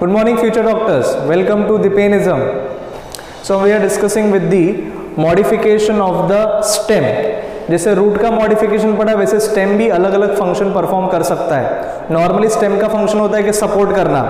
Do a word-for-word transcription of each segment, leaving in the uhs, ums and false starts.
Good morning, future doctors. Welcome to Dipenism. So we are discussing with the modification of the stem. जैसे root का modification पढ़ा, वैसे stem भी अलग अलग function perform कर सकता है. Normally stem का function होता है कि support करना,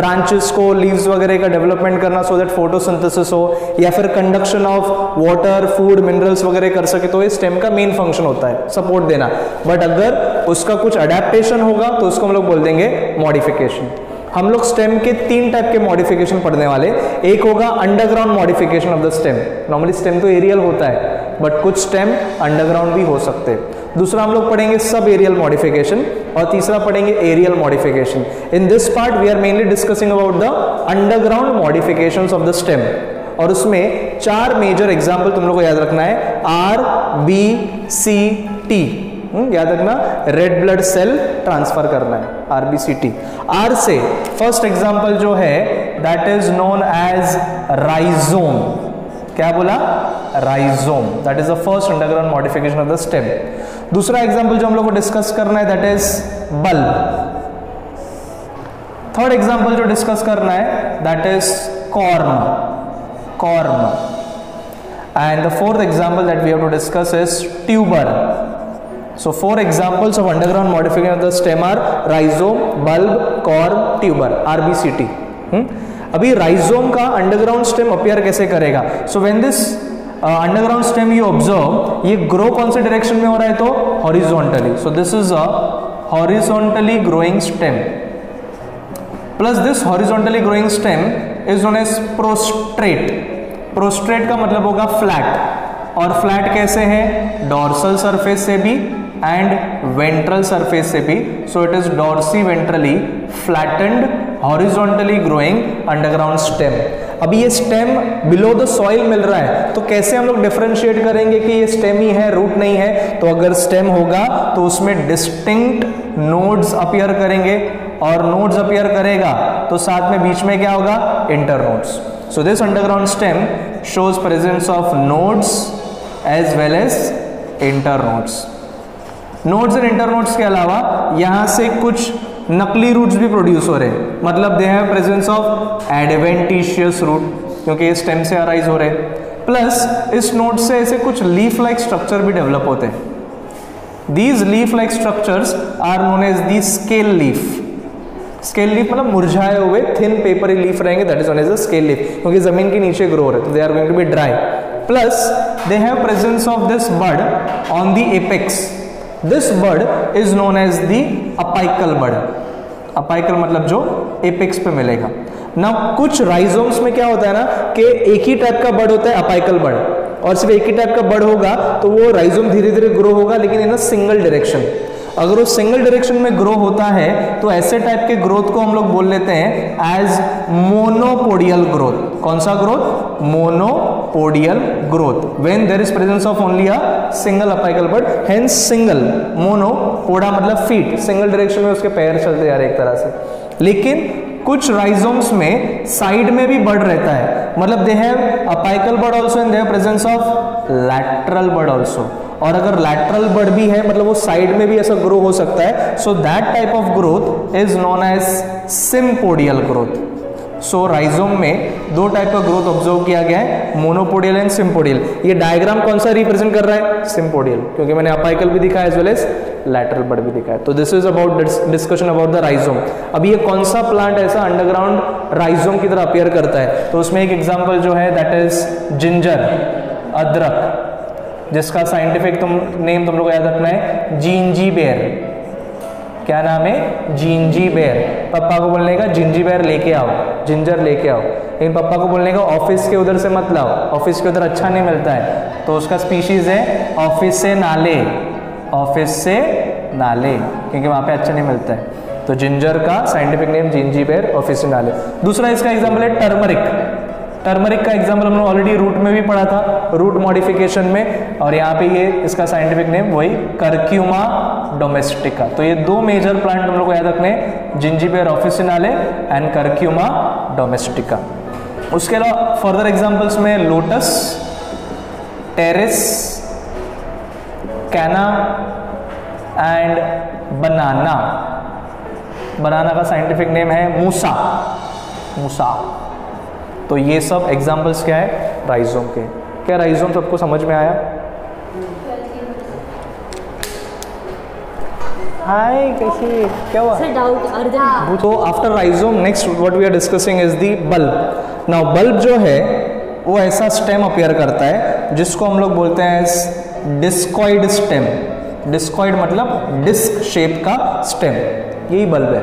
branches को, leaves वगैरह का development करना, so that photosynthesis हो, या फिर conduction of water, food, minerals वगैरह कर सके. तो ये stem का main function होता है support देना. But अगर उसका कुछ adaptation होगा तो उसको हम लोग बोल देंगे modification. हम लोग स्टेम के तीन टाइप के मॉडिफिकेशन पढ़ने वाले. एक होगा underground modification of the stem. Normally stem तो एरियल होता है, बट कुछ स्टेम अंडरग्राउंड भी हो सकते हैं. दूसरा हम लोग पढ़ेंगे सब एरियल मॉडिफिकेशन, और तीसरा पढ़ेंगे aerial modification. In this part we are mainly discussing about the underground modification of the stem, और उसमें चार मेजर एग्जाम्पल तुम लोग को याद रखना है. आर बी सी टी याद रखना. रेड ब्लड सेल ट्रांसफर करना है, आरबीसीटी. आर से फर्स्ट एग्जांपल जो है that is known as rhizome. क्या बोला? Rhizome. That is the first underground modification of the stem. दूसरा एग्जांपल जो हम लोग को डिस्कस करना है that is bulb. Third example जो डिस्कस करना है that is corm corm and the fourth example that we have to discuss is tuber. So four examples of underground modification of the stem are rhizome, bulb, corm, tuber, R B C T. Hmm? अभी rhizome का underground stem appear कैसे करेगा? So when this uh, underground stem you observe, ये grow कौन से direction में हो रहा है? तो horizontally. So this is a horizontally growing stem. Plus this horizontally growing stem is known as prostrate. Prostrate का मतलब होगा flat. और फ्लैट कैसे है? डॉर्सल सरफेस से भी एंड वेंट्रल सरफेस से भी. So it is dorsiventrally flattened horizontally growing underground stem. अभी ये स्टेम बिलो द सॉइल मिल रहा है, तो कैसे हम लोग डिफरेंशिएट करेंगे कि ये स्टेम ही है, रूट नहीं है? तो अगर स्टेम होगा तो उसमें डिस्टिंक्ट नोड्स अपीयर करेंगे, और नोड्स अपीयर करेगा तो साथ में बीच में क्या होगा? Internodes. So this underground stem shows presence of nodes as well as internodes. Nodes and internodes के अलावा यहां से कुछ नकली रूट्स भी प्रोड्यूस हो रहे हैं, मतलब they have presence of adventitious root, क्योंकि ये स्टेम से अराइज हो रहे हैं. प्लस इस नोड से ऐसे कुछ लीफ लाइक स्ट्रक्चर भी डेवलप होते हैं. These leaf like structures are known as the scale leaf. Scale leaf मतलब मुरझाए हुए थिन पेपरी लीफ रहेंगे, that is known as a scale leaf, क्योंकि जमीन के नीचे ग्रो हो रहे हैं, तो they are going to be dry. Plus they have presence of this bud on the apex. This bud is known as the apical bud. Apical मतलब जो एपेक्स पे मिलेगा ना. कुछ राइजोम्स में क्या होता है ना कि एक ही टाइप का बड होता है, अपाइकल बड, और सिर्फ एक ही टाइप का बड होगा तो वो राइजोम धीरे धीरे ग्रो होगा, लेकिन इन अ सिंगल डायरेक्शन. अगर वो सिंगल डायरेक्शन में ग्रो होता है तो ऐसे टाइप के ग्रोथ को हम लोग बोल लेते हैं एज मोनोपोडियल ग्रोथ. कौन सा growth? Monopodial growth. When there is presence of only a single apical bud, hence single. Mono पोडा मतलब फीट, सिंगल डायरेक्शन में उसके पैर चलते जा रहे एक तरह से. लेकिन कुछ राइजोम्स में साइड में भी बड रहता है, मतलब they have apical bud also and they have presence of lateral bud also. और अगर लैटरल बड भी है मतलब वो साइड में भी ऐसा ग्रो हो सकता है. So that type of growth is known as sympodial growth. So rhizome में दो टाइप का ग्रोथ ऑब्जर्व किया गया है, मोनोपोडियल एंड सिम्पोडियल. ये डायग्राम कौन सा रिप्रेजेंट कर रहा है? सिम्पोडियल, क्योंकि मैंने अपाइकल भी दिखाया as well as lateral bud भी दिखाया. तो this is about discussion about the rhizome. अब ये कौन सा प्लांट ऐसा अंडरग्राउंड राइजोम की तरह अपीयर करता है? तो उसमें एक एग्जाम्पल जो है दैट इज जिंजर, अदरक, जिसका साइंटिफिक तुम नेम तुम लोग को याद रखना है जिंजीबेर. क्या नाम है? जिंजीबेर. पापा को बोलने का जिंजीबेर लेके आओ, जिंजर लेके आओ. लेकिन पापा को बोलने का ऑफिस के उधर से मत लाओ, ऑफिस के उधर अच्छा नहीं मिलता है. तो उसका स्पीशीज है ऑफिस से नाले, ऑफिस से नाले, क्योंकि वहाँ पे अच्छा नहीं मिलता है. तो जिंजर का साइंटिफिक नेम जिंजीबेर ऑफिस से नाले. दूसरा इसका एग्जाम्पल है टर्मरिक. टर्मरिक का एग्जाम्पल हमने ऑलरेडी रूट में भी पढ़ा था, रूट मॉडिफिकेशन में, और यहाँ पे ये इसका साइंटिफिक नेम वही कर्क्यूमा डोमेस्टिका. तो ये दो मेजर प्लांट हम लोग को याद रखने, जिंजिबेर ऑफिसिनाले एंड कर्क्यूमा डोमेस्टिका. उसके अलावा फर्दर एग्जाम्पल्स में lotus, terrace, canna and banana. Banana का साइंटिफिक नेम है मूसा. मूसा। तो ये सब एग्जाम्पल्स क्या है, राइजोम के। क्या राइजोम सबको समझ में आया? हाय, कैसे, क्या हुआ? तो after rhizome next what we are discussing is the bulb. Now bulb जो है वो ऐसा स्टेम अपीयर करता है जिसको हम लोग बोलते हैं डिस्कॉइड स्टेम। डिस्कॉइड मतलब डिस्क शेप का स्टेम, यही बल्ब है।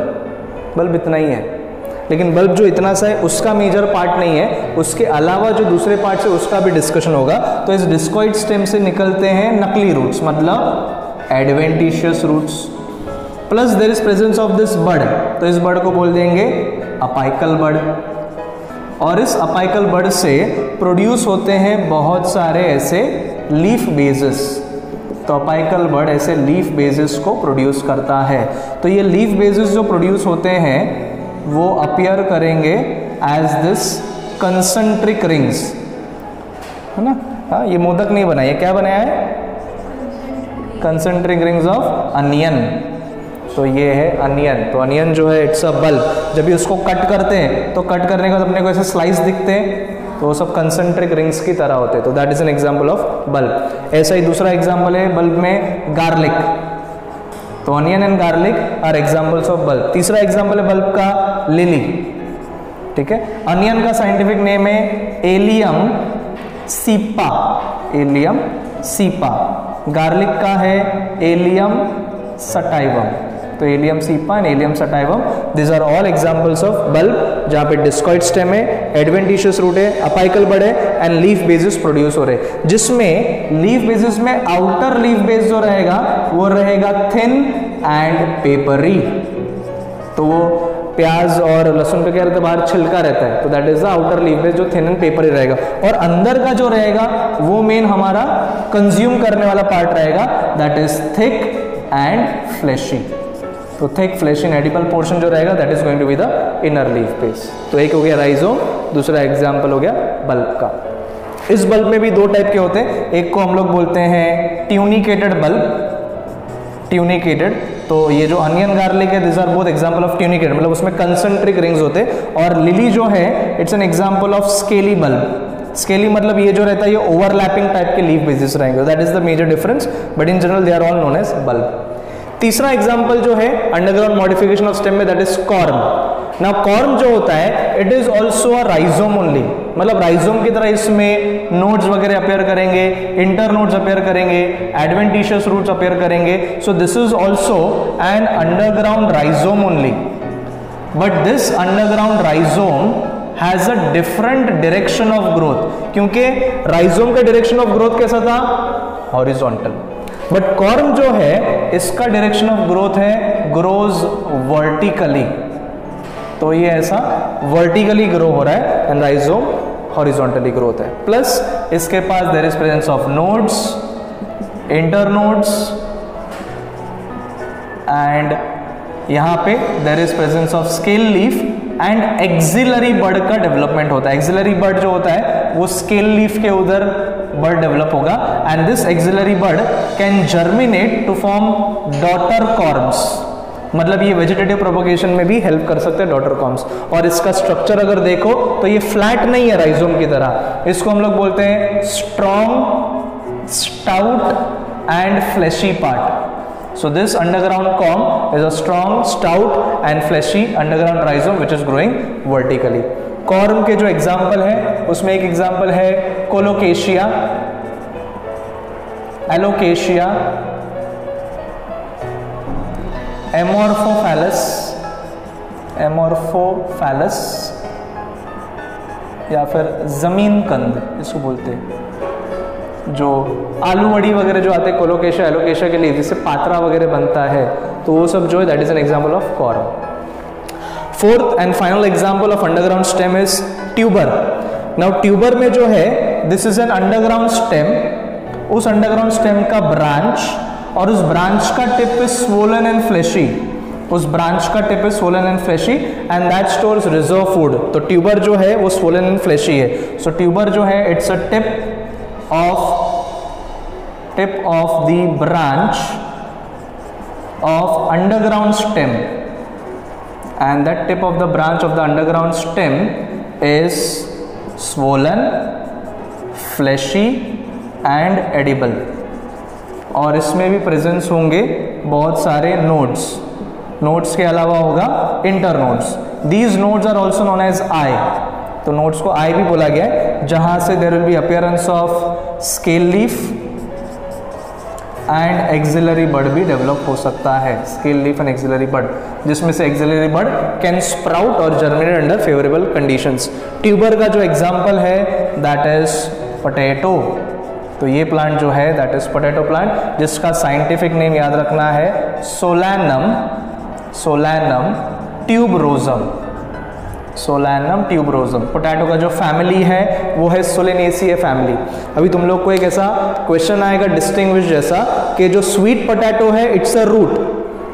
बल्ब इतना ही है, लेकिन बल्ब जो इतना सा है उसका मेजर पार्ट नहीं है, उसके अलावा जो दूसरे पार्ट से उसका भी डिस्कशन होगा। तो इस डिस्कॉइड स्टेम से निकलते हैं नकली रूट्स, मतलब adventitious roots, plus there is presence of this bud. तो इस बर्ड को बोल देंगे अपाइकल बर्ड, और इस अपाइकल बर्ड से प्रोड्यूस होते हैं बहुत सारे ऐसे लीफ बेजेस। तो अपाइकल बर्ड ऐसे लीफ बेजेस को प्रोड्यूस करता है। तो ये लीफ बेजेस जो प्रोड्यूस होते हैं वो अपीयर करेंगे एज दिस कंसेंट्रिक रिंग्स, है ना। हाँ, ये मोदक नहीं बनाया, क्या बनाया है? Concentric rings of onion. तो ये है अनियन। तो अनियन जो है इट्स अ बल्ब। जब भी उसको कट करते हैं तो कट करने के बाद अपने को ऐसे स्लाइस दिखते हैं, तो वो सब कंसेंट्रिक रिंग्स की तरह होते हैं। तो that is an example of bulb. ऐसा ही दूसरा एग्जाम्पल है बल्ब में गार्लिक। तो onion and garlic are examples of bulb. तीसरा एग्जाम्पल है बल्ब का लिली, ठीक है। अनियन का साइंटिफिक नेम है allium cepa, allium cepa. Garlic का है एलियम सटाइवम। तो allium cepa and allium sativum, this are all examples of bulb जहाँ पे डिस्कॉइड स्टेम है, एडवेंटिशियस रूट है, अपाइकल बड है एंड लीफ बेसिस प्रोड्यूस हो रहे, जिसमें लीफ बेसिस में आउटर लीफ बेस जो रहेगा वो रहेगा थिन एंड पेपरी। तो वो प्याज और लहसुन पे क्या रहता है, बाहर छिलका रहता है। तो that is the outer leaf base जो थिन एंड पेपरी रहेगा, और अंदर का जो रहेगा वो मेन हमारा कंज्यूम करने वाला पार्ट रहेगा, that is thick and fleshy. तो thick fleshy and edible portion जो रहेगा that is going to be the inner leaf base. तो एक हो गया राइजोम, दूसरा एग्जाम्पल हो गया बल्ब का। इस बल्ब में भी दो टाइप के होते हैं, एक को हम लोग बोलते हैं ट्यूनिकेटेड बल्ब, ट्यूनिकेटेड। तो ये जो अनियन गार्लिक है this are both example of tunicated, मतलब उसमें कंसेंट्रिक रिंग्स होते हैं। और लिली जो है it's an example of scaly bulb. Scaly मतलब ये जो रहता है ये ओवरलैपिंग टाइप के लीफ बेसिस रहेंगे, that is the major difference, but in general they are all known as bulb. तीसरा एग्जाम्पल जो है अंडरग्राउंड मॉडिफिकेशन ऑफ स्टेम में, that is corm. Now corm जो होता है it is also a rhizome only, मतलब rhizome की तरह इसमें नोड्स वगैरह अपेयर करेंगे, इंटर नोड्स अपेयर करेंगे, एडवेंटिशियस रूट्स अपेयर करेंगे। So this is also an underground rhizome only, but this underground rhizome has a different direction of growth, क्योंकि rhizome का डायरेक्शन ऑफ ग्रोथ कैसा था, हॉरिजॉन्टल, बट कॉर्म जो है इसका direction of growth है grows vertically. तो ये ऐसा वर्टिकली ग्रो हो रहा है एंड राइजोम हॉरिजॉन्टली ग्रोथ है। प्लस इसके पास there is presence of nodes, inter nodes, and यहाँ पे there is presence of scale leaf and axillary bud का डेवलपमेंट होता है। एक्सिलरी बड जो होता है वो स्केल लीफ के उधर बड डेवलप होगा, and this axillary bud can germinate to form daughter corms, मतलब ये वेजिटेटिव प्रोपोगेशन में भी हेल्प कर सकते हैं डॉटर कॉर्म्स। और इसका स्ट्रक्चर अगर देखो तो ये फ्लैट नहीं है राइजोम की तरह, इसको हम लोग बोलते हैं strong, stout and fleshy part. So this underground corm is a strong, stout and fleshy underground rhizome which is growing vertically. Corm के जो एग्जाम्पल है उसमें एक एग्जाम्पल है कोलोकेशिया, एलोकेशिया, एमोर्फोफैलस, एमोर्फोफैलस या फिर जमीन कंद इसको बोलते हैं, जो आलू वड़ी वगैरह जो आते हैं कोलोकेशिया एलोकेशिया के लिए, जिससे पात्रा वगैरह बनता है। तो वो सब जो है that is an example of corm. Fourth and final example of underground stem is tuber. Now tuber में जो है this is an underground stem, उस अंडरग्राउंड स्टेम का ब्रांच, और उस ब्रांच का tip is swollen and fleshy, उस branch का tip is swollen and fleshy and that stores reserve food. तो ट्यूबर जो है वो स्वोलन एंड फ्लेशी है। सो ट्यूबर जो है it's a tip of tip of the branch of underground stem and that tip of the branch of the underground stem is swollen, fleshy and edible. और इसमें भी presence होंगे बहुत सारे nodes. Nodes के अलावा होगा internodes. These nodes are also known as eye. तो नोड्स को आई भी बोला गया है, जहाँ से there will be appearance of scale leaf and axillary bud भी डेवलप हो सकता है. Scale leaf and axillary bud, जिसमें से एक्सिलरी बड कैन स्प्राउट और germinate under favourable conditions. Tuber का जो एग्जाम्पल है दैट इज पोटैटो. तो ये प्लांट जो है दैट इज पोटैटो प्लांट, जिसका साइंटिफिक नेम याद रखना है Solanum Solanum tuberosum. Solanum tuberosum potato का जो फैमिली है वो है सोलेनेसिए फैमिली. अभी तुम लोग को एक ऐसा क्वेश्चन आएगा डिस्टिंग्विश जैसा कि जो स्वीट पोटैटो है it's a root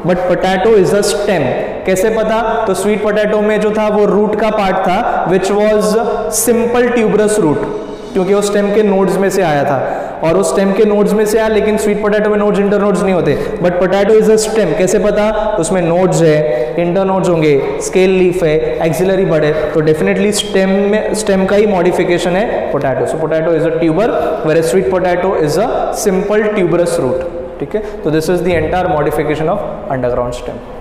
but potato is a stem. कैसे पता? तो स्वीट पोटैटो में जो था वो रूट का पार्ट था which was simple tuberous root, क्योंकि वो स्टेम के नोड्स में से आया था और उस स्टेम के नोड्स में से आया. लेकिन स्वीट पोटैटो में नोड्स इंटर नोड्स नहीं होते but potato is a stem. कैसे पता? उसमें नोड्स है, इंटर नोड्स होंगे, स्केल लीफ है, एक्सिलरी बड है. तो डेफिनेटली स्टेम में स्टेम का ही मॉडिफिकेशन है potato. So potato is a tuber whereas sweet potato is a simple tuberous root. ठीक है, तो this is the entire modification of underground stem.